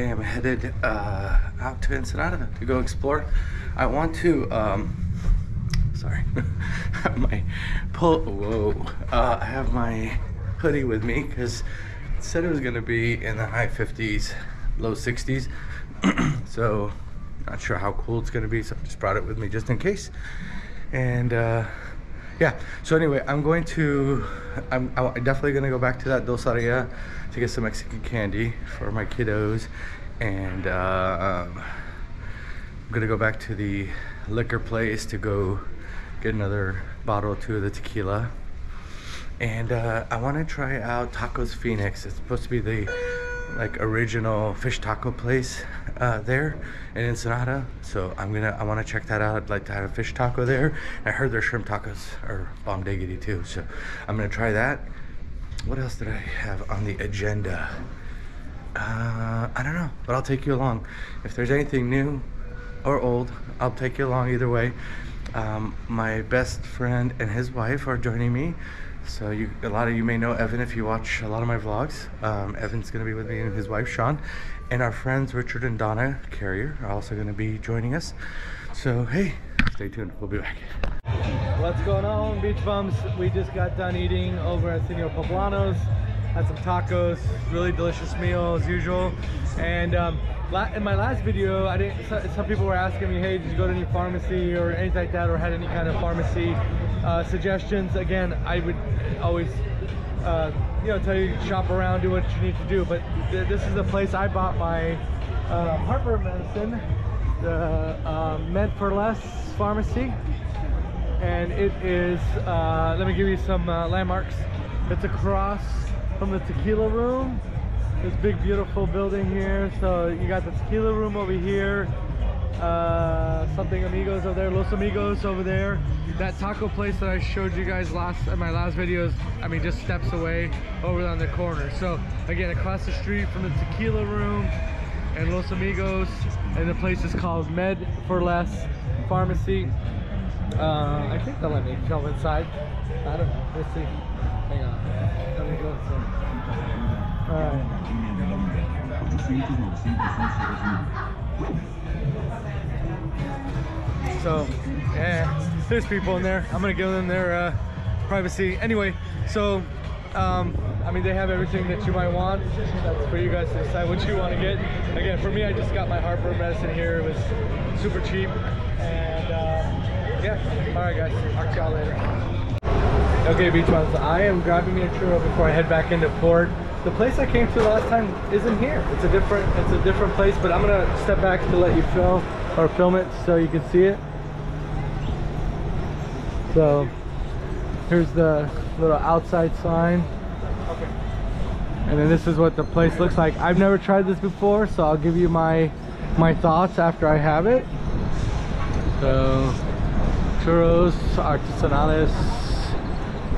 I am headed out to Ensenada to go explore. I want to, sorry, I have my hoodie with me because it said it was gonna be in the high 50s, low 60s. So not sure how cool it's gonna be, so I just brought it with me just in case. And yeah, so anyway, I'm definitely gonna go back to that dosaria to get some Mexican candy for my kiddos. And I'm gonna go back to the liquor place to go get another bottle or two of the tequila. And I wanna try out Tacos Phoenix. It's supposed to be the original fish taco place there in Ensenada, so I want to check that out. I'd like to have a fish taco there. I heard their shrimp tacos are bomb diggity too, so I'm gonna try that. What else did I have on the agenda? I don't know, but I'll take you along. If there's anything new or old, I'll take you along either way. My best friend and his wife are joining me. So a lot of you may know Evan if you watch a lot of my vlogs. Evan's going to be with me and his wife, Sean. And our friends, Richard and Donna Carrier, are also going to be joining us. So, hey, stay tuned. We'll be back. What's going on, Beach Bums? We just got done eating over at Senor Poblano's. Had some tacos, really delicious meal as usual. And in my last video, some people were asking me, hey, did you go to any pharmacy or anything like that, or had any kind of pharmacy suggestions? Again, I would always tell you to shop around, do what you need to do, but this is the place I bought my heartburn medicine, the Med for Less Pharmacy, and it is, let me give you some landmarks. It's across from the tequila room, this big beautiful building here. So you got the tequila room over here, something amigos over there, Los Amigos over there. That taco place that I showed you guys in my last videos, I mean, just steps away over on the corner. So again, across the street from the tequila room and Los Amigos, and the place is called Med for Less Pharmacy. I think they'll let me come inside. I don't know, let's see. Hang on, let me go inside. All right. So, yeah, there's people in there. I'm gonna give them their privacy. Anyway, so, I mean, they have everything that you might want. That's for you guys to decide what you want to get. Again, for me, I just got my heartburn medicine here. It was super cheap. And, yeah. All right, guys. Talk to y'all later. Okay, Beach Bums, I am grabbing me a churro before I head back into port. The place I came to last time isn't here. It's a different place, but I'm gonna step back to let you film it so you can see it. So here's the little outside sign. Okay. And then this is what the place looks like. I've never tried this before, so I'll give you my thoughts after I have it. So Churros Artesanales.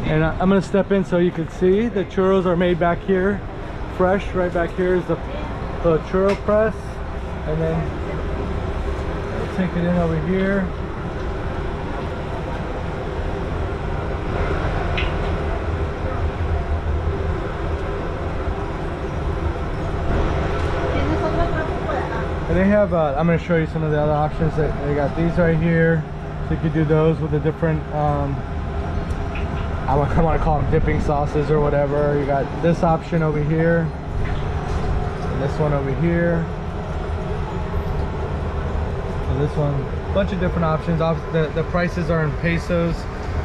And I'm gonna step in so you can see the churros are made back here, fresh. Right back here is the churro press, and then we'll take it in over here. And they have, I'm gonna show you some of the other options. That they got these right here, so you could do those with a different, I want to call them dipping sauces or whatever. You got this option over here, and this one over here, and this one. A bunch of different options. The prices are in pesos,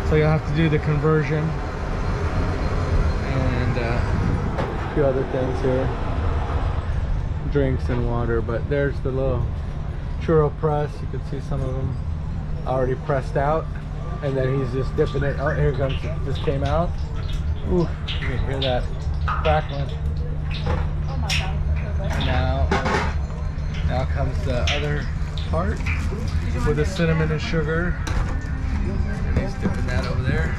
so you'll have to do the conversion. And a few other things here, drinks and water. But there's the little churro press. You can see some of them already pressed out. And then he's just dipping it. Oh, here it comes. It just came out. Ooh, you can hear that crackling. And now comes the other part with the cinnamon and sugar. And he's dipping that over there.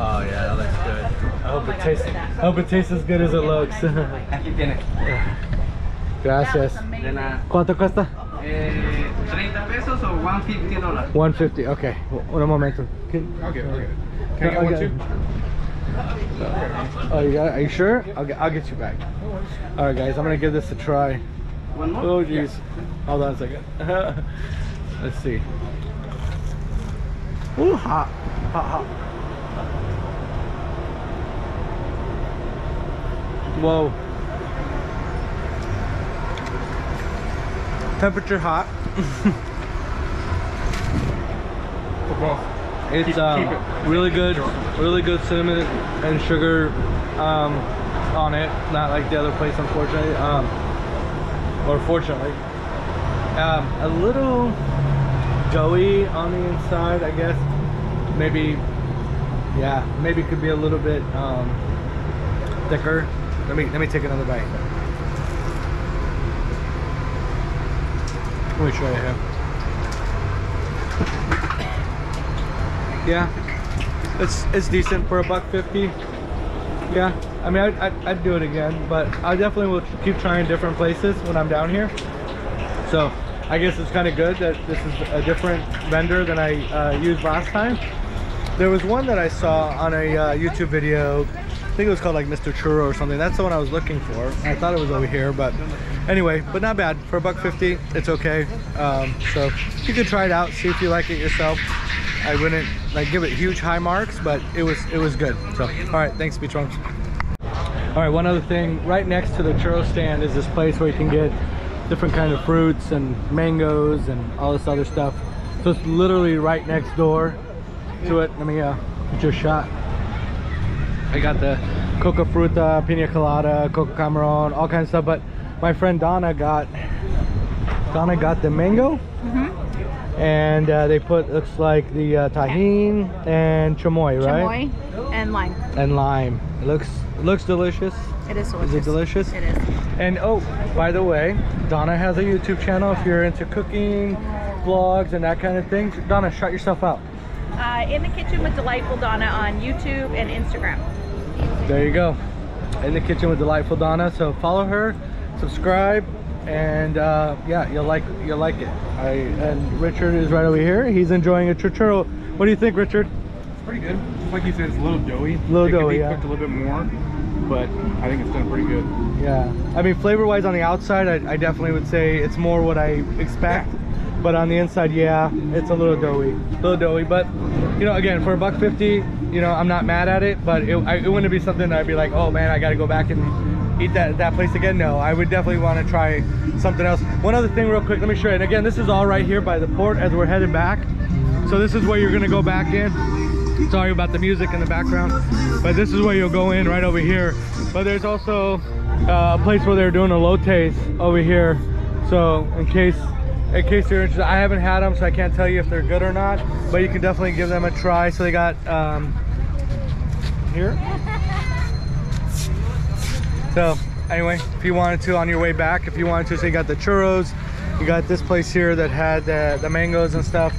Oh yeah, that looks good. I hope it tastes as good as it looks. Gracias. ¿Cuánto cuesta? $30 or $150? $150, okay. Un momento. Okay. Can I get one too? Oh, you got it? Are you sure? I'll get you back. All right, guys, I'm gonna give this a try. One more? Oh, jeez. Yeah. Hold on a second. Let's see. Ooh, hot, hot, hot. Whoa. Temperature hot. It's really good, cinnamon and sugar on it. Not like the other place, unfortunately, or fortunately. A little doughy on the inside, I guess. Maybe, yeah, maybe could be a little bit thicker. Let me take another bite. Let me try it here. Yeah, it's decent for $1.50. Yeah, I mean I'd do it again, but I definitely will keep trying different places when I'm down here. So I guess it's kind of good that this is a different vendor than I used last time. There was one that I saw on a YouTube video. I think it was called like Mr. Churro or something. That's the one I was looking for. I thought it was over here, but anyway, but not bad for $1.50. It's okay. So you can try it out, see if you like it yourself. I wouldn't like give it huge high marks, but it was good. So, all right, thanks, Beach Trunks. All right, one other thing. Right next to the churro stand is this place where you can get different kind of fruits and mangoes and all this other stuff. So it's literally right next door to it. Let me get you a shot. I got the coca fruta, pina colada, coca camarón, all kinds of stuff. But my friend Donna got the mango. Mm-hmm. And they put, looks like the tahine and chamoy, right? Chamoy and lime. And lime. It looks delicious. It is delicious. Is it delicious? It is. And oh, by the way, Donna has a YouTube channel if you're into cooking, vlogs, and that kind of thing. Donna, shout yourself out. In the Kitchen with Delightful Donna on YouTube and Instagram. There you go. In the Kitchen with Delightful Donna. So follow her, subscribe. And yeah, you'll like it. And Richard is right over here. He's enjoying a churro. What do you think, Richard? It's pretty good. Just like you said, it's a little doughy. It could be cooked a little bit more, but I think it's done pretty good. Yeah. I mean, flavor-wise on the outside, I definitely would say it's more what I expect. Yeah. But on the inside, yeah, it's a little doughy. A little doughy, but you know, again, for $1.50, you know, I'm not mad at it. But it wouldn't be something that I'd be like, oh man, I got to go back and eat that place again. No, I would definitely want to try something else. One other thing real quick, let me show you. And again, this is all right here by the port as we're headed back. So this is where you're going to go back in. Sorry about the music in the background, but this is where you'll go in right over here. But there's also a place where they're doing elotes over here. So in case you're interested, I haven't had them, so I can't tell you if they're good or not, but you can definitely give them a try. So they got here. So anyway, if you wanted to on your way back, so you got the churros, you got this place here that had the mangoes and stuff,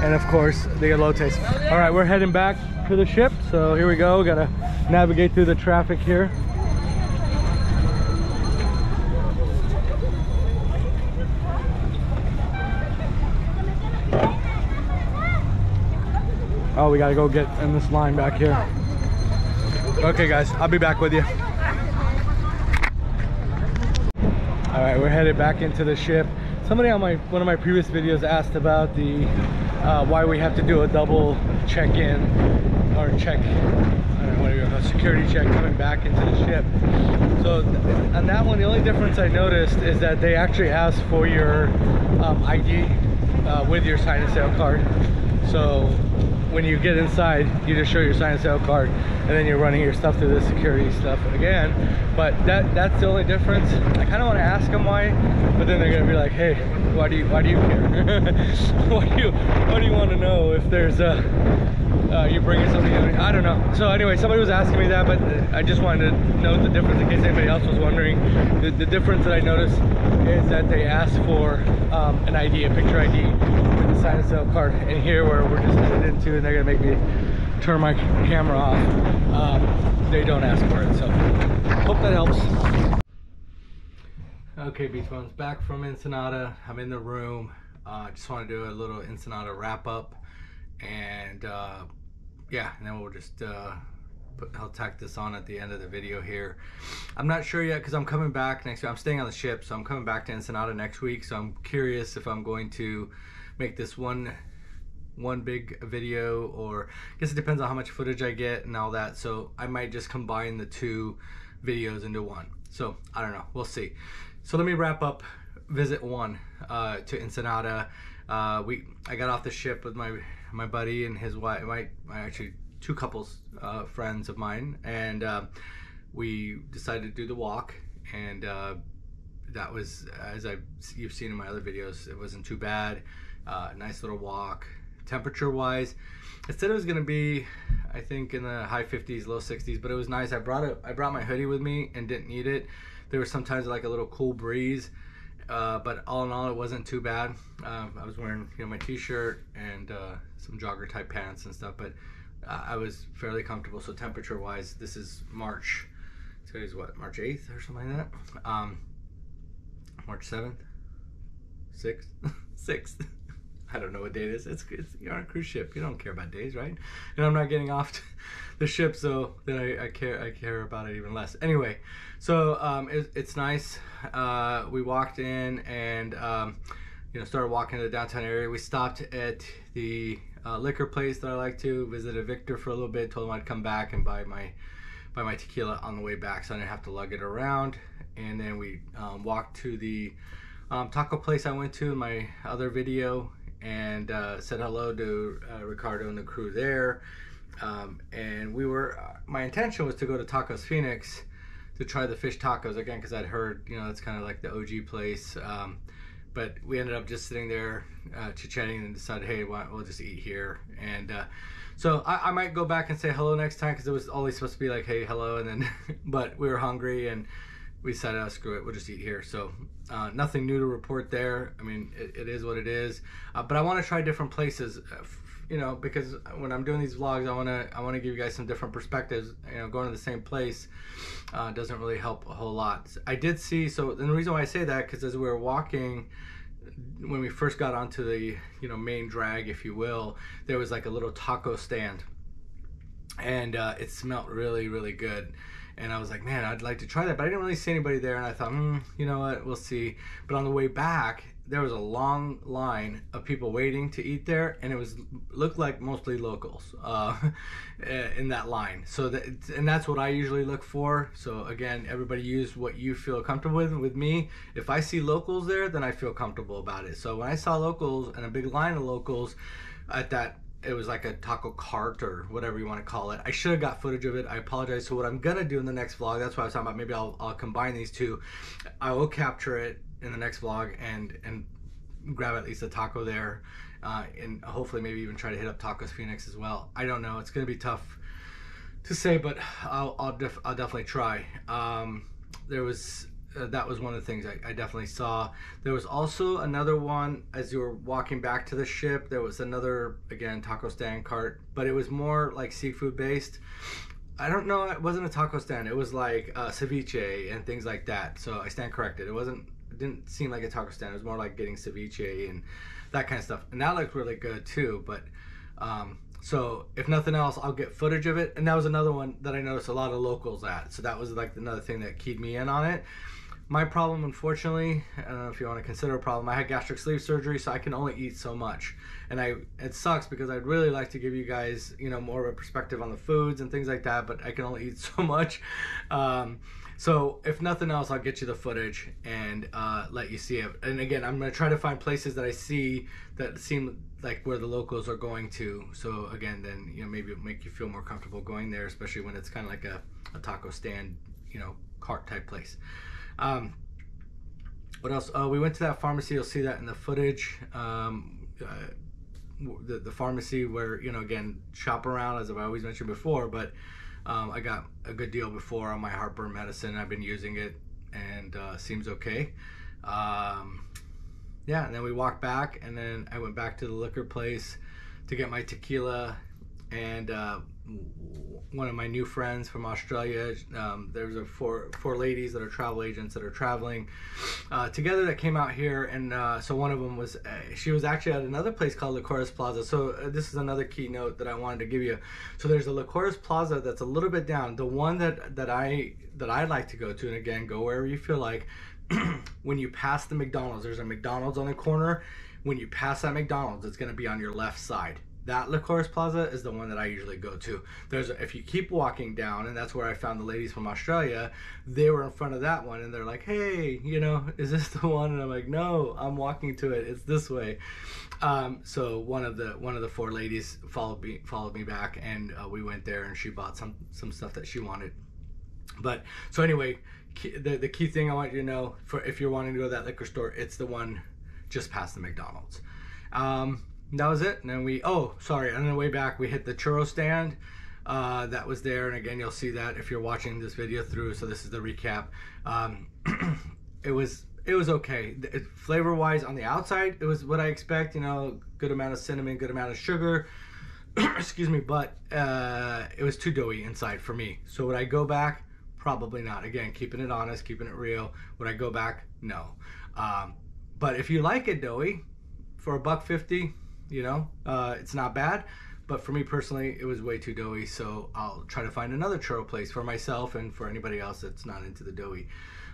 and of course the elotes. All right, we're heading back to the ship, so here we go. We gotta navigate through the traffic here. Oh, we gotta go get in this line back here. Okay guys, I'll be back with you. All right, we're headed back into the ship. Somebody on one of my previous videos asked about the why we have to do a double check-in or check, I don't know, a security check coming back into the ship. So on that one, the only difference I noticed is that they actually asked for your ID with your sign and sale card. So when you get inside, you just show your sign and sale card, and then you're running your stuff through the security stuff again. But that's the only difference. I kind of want to ask them why, but then they're gonna be like, hey, why do you care? what do you want to know if there's you're bringing something in? I don't know. So anyway, somebody was asking me that, but I just wanted to note the difference in case anybody else was wondering. The difference that I noticed is that they asked for an ID, a picture ID, sign and sale card, and here where we're just headed into, and they're gonna make me turn my camera off. They don't ask for it, so hope that helps. Okay, Beach Bones, back from Ensenada. I'm in the room. I just want to do a little Ensenada wrap up, and yeah, and then we'll just I'll tack this on at the end of the video here. I'm not sure yet because I'm coming back next week. I'm staying on the ship, so I'm coming back to Ensenada next week. So I'm curious if I'm going to make this one big video, or I guess it depends on how much footage I get and all that. So I might just combine the two videos into one. So I don't know, we'll see. So let me wrap up visit one to Ensenada. I got off the ship with my buddy and his wife, actually two couples, friends of mine, and we decided to do the walk, and that was, as you've seen in my other videos, it wasn't too bad. Nice little walk. Temperature wise, it said it was gonna be, I think, in the high 50s, low 60s, but it was nice. I brought my hoodie with me and didn't need it. There was sometimes like a little cool breeze, but all in all, it wasn't too bad. I was wearing, you know, my t-shirt and some jogger type pants and stuff, but I was fairly comfortable. So temperature wise, this is March. Today's what, March 8th or something like that. March 7th, 6th, 6th. I don't know what day it is. It's you're on a cruise ship. You don't care about days, right? And I'm not getting off the ship, so then I care about it even less. Anyway, so it's nice. We walked in and you know, started walking to the downtown area. We stopped at the liquor place that I like to. Visited Victor for a little bit. Told him I'd come back and buy my tequila on the way back, so I didn't have to lug it around. And then we walked to the taco place I went to in my other video, and said hello to Ricardo and the crew there. And we were, my intention was to go to Tacos Phoenix to try the fish tacos again, because I'd heard, you know, that's kind of like the OG place. But we ended up just sitting there chit-chatting and decided, hey, we'll just eat here. And so I might go back and say hello next time, because it was always supposed to be like, hey, hello, and then, but we were hungry and we decided, oh, screw it, we'll just eat here. So nothing new to report there. I mean, it is what it is. But I want to try different places, you know, because when I'm doing these vlogs, I want to give you guys some different perspectives. You know, going to the same place doesn't really help a whole lot. I did see, so and the reason why I say that, because as we were walking, when we first got onto the, you know, main drag, if you will, there was like a little taco stand, and it smelled really, really good. And I was like, man, I'd like to try that, but I didn't really see anybody there. And I thought, you know what, we'll see. But on the way back, there was a long line of people waiting to eat there, and it looked like mostly locals in that line. So and that's what I usually look for. So again, everybody use what you feel comfortable with. With me, if I see locals there, then I feel comfortable about it. So when I saw locals and a big line of locals at that, it was like a taco cart or whatever you want to call it. I should have got footage of it. I apologize. So what I'm going to do in the next vlog, that's what I was talking about. Maybe I'll combine these two. I will capture it in the next vlog and grab at least a taco there. And hopefully maybe even try to hit up Tacos Phoenix as well. I don't know. It's going to be tough to say, but I'll definitely try. There was... that was one of the things I definitely saw. There was also another one, as you were walking back to the ship, there was another, again, taco stand cart, but it was more like seafood based. I don't know, it wasn't a taco stand. It was like ceviche and things like that. So I stand corrected. It didn't seem like a taco stand. It was more like getting ceviche and that kind of stuff. And that looked really good too, but so if nothing else, I'll get footage of it. And that was another one that I noticed a lot of locals at. So that was like another thing that keyed me in on it. My problem, unfortunately, I don't know if you want to consider a problem, I had gastric sleeve surgery, so I can only eat so much. And it sucks because I'd really like to give you guys, you know, more of a perspective on the foods and things like that, but I can only eat so much. So if nothing else, I'll get you the footage and let you see it. And again, I'm going to try to find places that I see that seem like where the locals are going to. So again, then, you know, maybe it'll make you feel more comfortable going there, especially when it's kind of like a taco stand, you know, cart type place. What else? We went to that pharmacy. You'll see that in the footage. The pharmacy where, you know, again, shop around, as I've always mentioned before, but I got a good deal before on my heartburn medicine. I've been using it and seems okay. Yeah, and then we walked back, and then I went back to the liquor place to get my tequila, and one of my new friends from Australia. There's four ladies that are travel agents that are traveling together that came out here, and so one of them was, she was actually at another place called LaCouris Plaza. So this is another keynote that I wanted to give you. So there's a LaCouris Plaza that's a little bit down. The one that I like to go to, and again, go wherever you feel like. When you pass the McDonald's, there's a McDonald's on the corner. When you pass that McDonald's, it's going to be on your left side. That LaCouris Plaza is the one that I usually go to. If you keep walking down, and that's where I found the ladies from Australia, they were in front of that one, and they're like, hey, you know, is this the one? And I'm like, no, I'm walking to it. It's this way. So one of the four ladies followed me back, and we went there, and she bought some stuff that she wanted. But so anyway, the key thing I want you to know, for if you're wanting to go to that liquor store, it's the one just past the McDonald's. That was it. And then on the way back, we hit the churro stand that was there. And again, you'll see that if you're watching this video through. So this is the recap. It was okay. Flavor wise on the outside, it was what I expect, you know, good amount of cinnamon, good amount of sugar, excuse me, but it was too doughy inside for me. So would I go back? Probably not. Again, keeping it honest, keeping it real. Would I go back? No. But if you like it doughy, for $1.50, you know, it's not bad, but for me personally, it was way too doughy, so I'll try to find another churro place for myself and for anybody else that's not into the doughy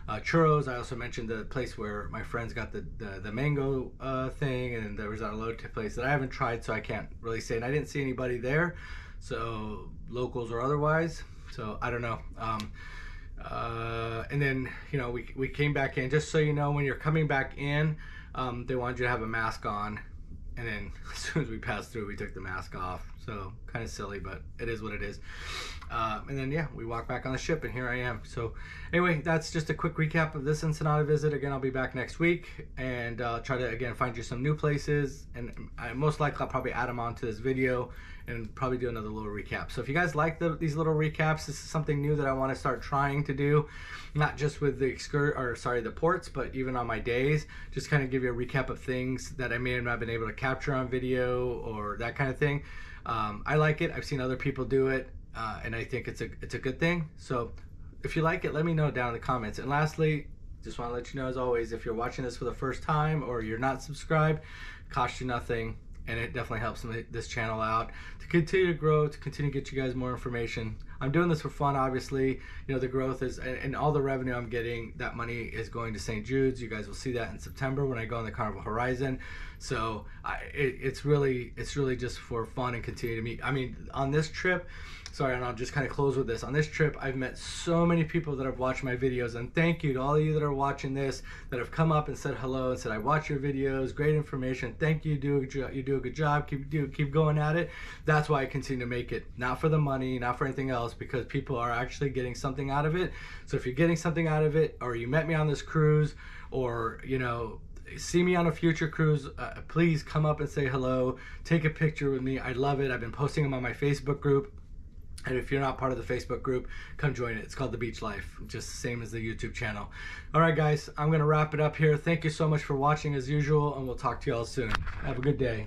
churros. I also mentioned the place where my friends got the mango thing, and there was that elote place that I haven't tried, so I can't really say, and I didn't see anybody there, so locals or otherwise, so I don't know. And then, you know, we came back in. Just so you know, when you're coming back in, they wanted you to have a mask on. And then as soon as we passed through, we took the mask off. So kind of silly, but it is what it is. And then, yeah, we walked back on the ship, and here I am. So anyway, that's just a quick recap of this Ensenada visit. Again, I'll be back next week, and try to, again, find you some new places. And I most likely I'll probably add them onto this video and probably do another little recap. So if you guys like these little recaps, this is something new that I want to start trying to do, not just with the ports, but even on my days, just kind of give you a recap of things that I may have not been able to capture on video or that kind of thing. I like it. I've seen other people do it, and I think it's a good thing. So if you like it, let me know down in the comments. And lastly, just want to let you know, as always, if you're watching this for the first time or you're not subscribed, it costs you nothing. And it definitely helps this channel out to continue to grow, to continue to get you guys more information. I'm doing this for fun, obviously. You know, the growth is, and all the revenue I'm getting, that money is going to St. Jude's. You guys will see that in September when I go on the Carnival Horizon. So it's really just for fun and continue to meet. I mean, on this trip, sorry, and I'll just kind of close with this. On this trip, I've met so many people that have watched my videos, and thank you to all of you that are watching this, that have come up and said hello and said, I watch your videos, great information. Thank you, you do a good job. Keep going at it. That's why I continue to make it. Not for the money, not for anything else, because people are actually getting something out of it. So if you're getting something out of it, or you met me on this cruise, or, you know, see me on a future cruise, please come up and say hello. Take a picture with me. I love it. I've been posting them on my Facebook group. And if you're not part of the Facebook group, come join it. It's called The Beach Life, just the same as the YouTube channel. All right, guys, I'm going to wrap it up here. Thank you so much for watching as usual, and we'll talk to you all soon. Have a good day.